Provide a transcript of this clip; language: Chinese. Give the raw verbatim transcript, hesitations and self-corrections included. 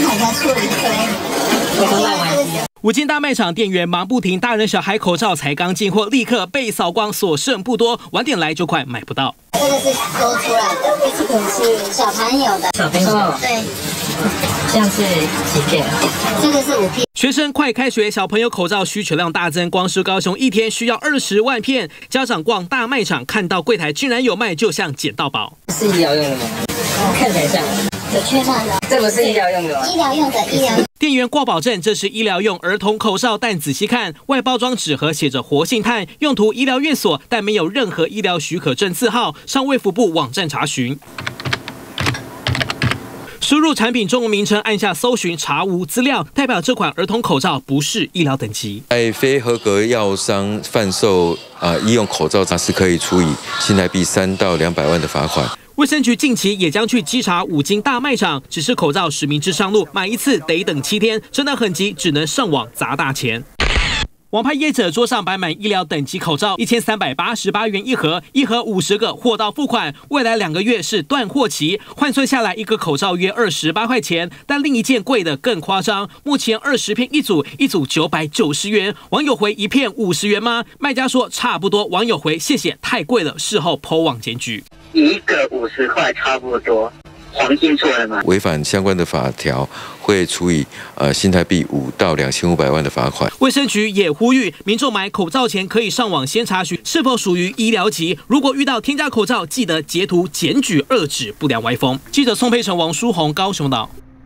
让大家做一个。五金大卖场店员忙不停，大人小孩口罩才刚进货，立刻被扫光，所剩不多，晚点来就快买不到。这个是勾出来的，这个是小朋友的，小朋友对，像是几片，这个是五片。 学生快开学，小朋友口罩需求量大增，光是高雄一天需要二十万片。家长逛大卖场，看到柜台竟然有卖，就像捡到宝。是医疗用的吗？看起来像。有缺乏的。这不是医疗用的吗？医疗用的，医疗。店员挂保证，这是医疗用儿童口罩，但仔细看，外包装纸盒写着活性炭，用途医疗院所，但没有任何医疗许可证字号。上卫福部网站查询。 输入产品中文名称，按下搜寻，查无资料，代表这款儿童口罩不是医疗等级。在非合格药商贩售啊、呃、医用口罩，它是可以处以新台币三到两百万的罚款。卫生局近期也将去稽查五金大卖场，只是口罩实名制上路，买一次得等七天，真的很急，只能上网砸大钱。 网拍业者桌上摆满医疗等级口罩，一千三百八十八元一盒，一盒五十个，货到付款。未来两个月是断货期，换算下来一个口罩约二十八块钱。但另一件贵的更夸张，目前二十片一组，一组九百九十元。网友回一片五十元吗？卖家说差不多。网友回谢谢，太贵了，事后po网检举。一个五十块差不多。 黄金出来吗？违反相关的法条，会处以呃新台币五到两千五百万的罚款。卫生局也呼吁民众买口罩前可以上网先查询是否属于医疗级，如果遇到添加口罩，记得截图检举，遏止不良歪风。记者宋佩成、王书宏，高雄岛。